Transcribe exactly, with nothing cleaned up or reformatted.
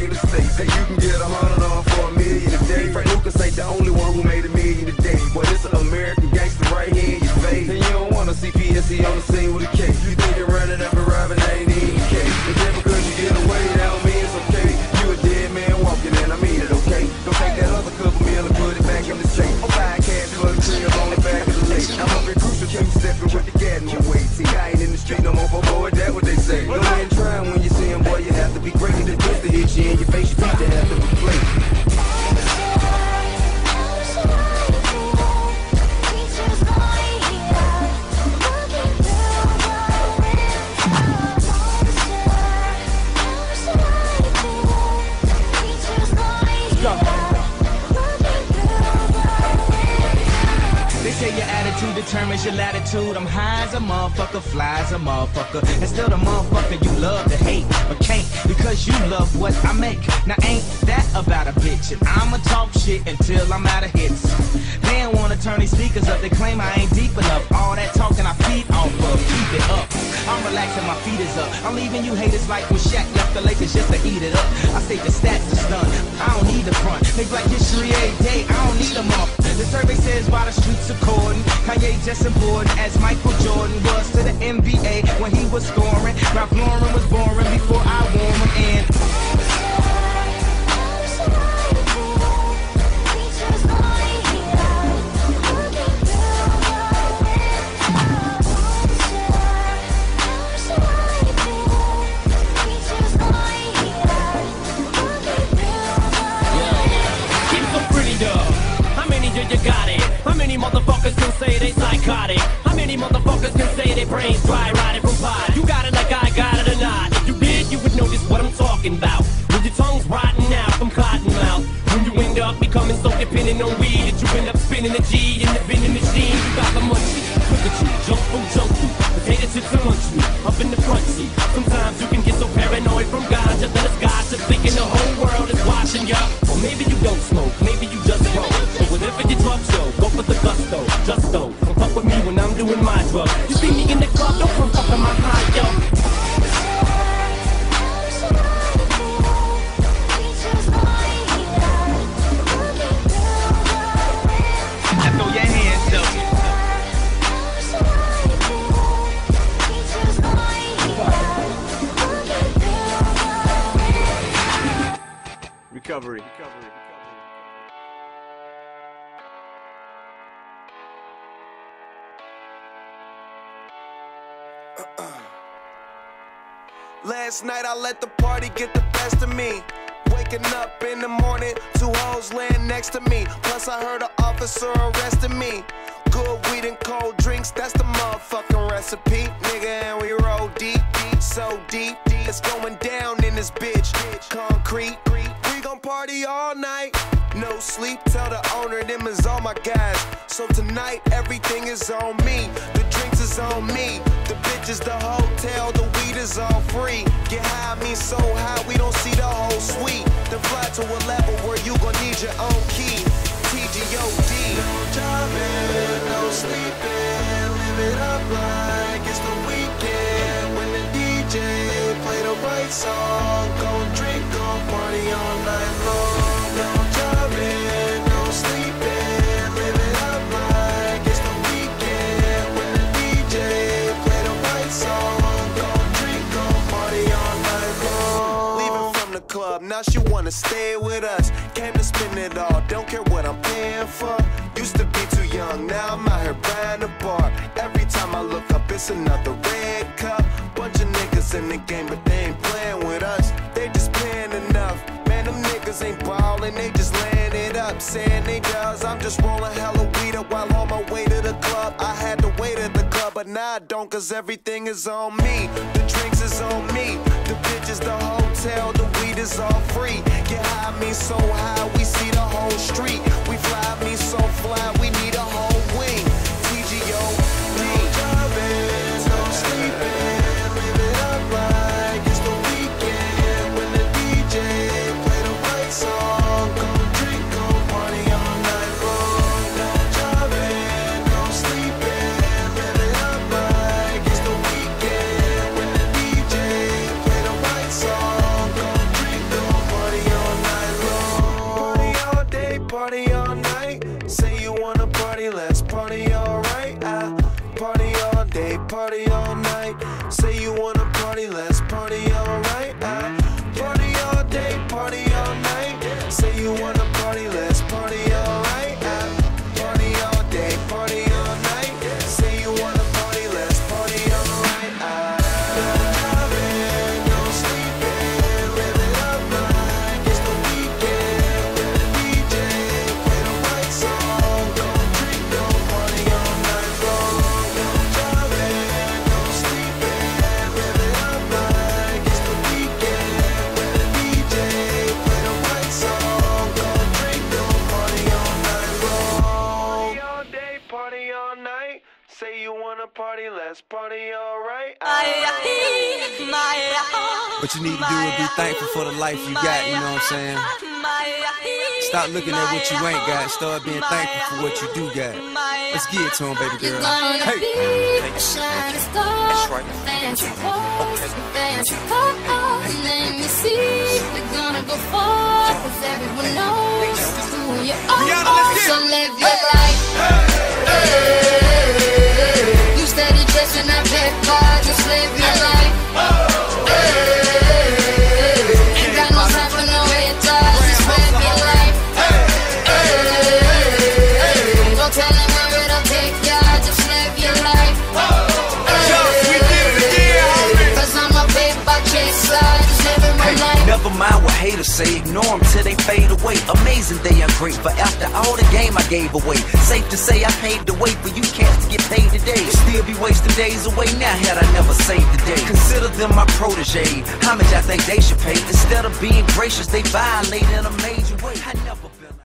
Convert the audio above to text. regular stakes. Hey, you can get a hundred off for a million a day. Frank Lucas ain't the only one who made a million a day. Boy, this an American gangster right here in your face. And you don't want to see P S C on the scene with a case. You think you're running up and robbing, I ain't even case. It's just because you get away, that don't mean it's okay. You a dead man walking and I mean it, okay? Don't take that other couple meal and put it back in the shape. I'm buying cash for the crib on the back of the lake. I'm up in crucial, keep stepping with the gas in your way. See, I ain't in the street no more for boy, that what they say. No man trying when you see him, boy, you have to be great. The twist to hit you in your face, you beat to have to replace. Determines your latitude. I'm high as a motherfucker, fly as a motherfucker, and still the motherfucker you love to hate, but can't, because you love what I make. Now ain't that about a bitch, and I'ma talk shit until I'm out of hits. They don't wanna turn these speakers up, they claim I ain't deep enough. All that talking I feed off of, keep it up. I'm relaxing, my feet is up. I'm leaving you haters like when Shaq left the Lakers just to eat it up. I say the stats is done, I don't need the front. Make black history every day, I don't need them up. The survey says why the streets are cordon. Kanye just important as Michael Jordan was to the N B A when he was scoring. Ralph Lauren was boring before I wore him in. It's so pretty dog. How many did you got it? How many motherfuckers can say they psychotic? How many motherfuckers can say their brains dry riding from pot? You got it like I got it or not. If you did, you would notice what I'm talking about. When your tongue's rotting out from cotton mouth. When you end up becoming so dependent on weed that you end up spinning a G in the vending machine. You got the munchie, look at you, jump food, jump food. Potato chips and munch me, up in the front seat. Sometimes you can get so paranoid from ganja that it's gotcha thinking the whole world is watching ya. Or maybe you don't smoke, maybe you just roll. Whatever your drug show, go for the gusto, just don't fuck with me when I'm doing my drugs. You see me in the club, don't come fucking my high, yo. Now throw your hands up. Recovery. Recovery. Last night I let the party get the best of me. Waking up in the morning, two hoes laying next to me. Plus I heard an officer arresting me. Good weed and cold drinks, that's the motherfucking recipe. Nigga, and we roll deep, deep, so deep, deep. It's going down in this bitch, concrete. We gon' party all night, no sleep. Tell the owner them is all my guys. So tonight everything is on me. The drinks is on me, the bitch is the hotel, the weed is all free. Get high, I mean so high, we don't see the whole suite. Then fly to a level where you gon' need your own key. T G O D. No driving, no sleeping, live it up like it's the weekend. When the D J play the right song, go drink, go party all night long. No driving, no sleeping. Club. Now she wanna stay with us. Came to spend it all, don't care what I'm paying for. Used to be too young, now I'm out here buying a bar. Every time I look up, it's another red cup. Bunch of niggas in the game, but they ain't playing with us. They just playing enough. Man, them niggas ain't ballin', they just laying it up. Saying they does, I'm just rolling hella weed up while on my way to the club. I had to wait at the club, but now I don't, cause everything is on me. The drinks is on me, the bitch is the hotel, the weed is all free. Get high, I mean so high, we see the whole street. We fly, I mean so fly, we need a whole wing. T G O D. No driving, no sleeping, live it up like it's the weekend. When the D J play the right song. Say you wanna party, let's party all right. Party all day, party all night. Say you wanna party, let's party all right. Love it, no sleeping, living up right. It's the weekend with the D J, play the right song. Don't drink, no party all night long. Love it, no sleeping, living up right. It's the weekend with the D J, play the right song. Don't drink, no party all night long. Party all day, party all night. Say you wanna party, let's party all right. What you need to do is be thankful for the life you got, you know what I'm saying? Stop looking at what you ain't got, start being thankful for what you do got. Let's get it to him, baby girl. You're gonna hey. be a shining star. That's right. Dance your pose, dance your pose. Let me see, we're gonna go far. Cause everyone knows who you are. So live your life. You steady dressing up that bar, just live your life. Ain't got no time for no red dots, just live your life. Don't tell them where it'll take ya, just live your life. Cause I'm a paper chaser, just living my life. Never mind what haters say, ignore them till they fade away. Amazing day I'm great, but after all the game I gave away. Safe to say I paved the way for you cats to get paid today. Still be wasting days away now had I never saved the day. Consider them my protege, how much I think they should pay. Instead of being gracious, they violated a major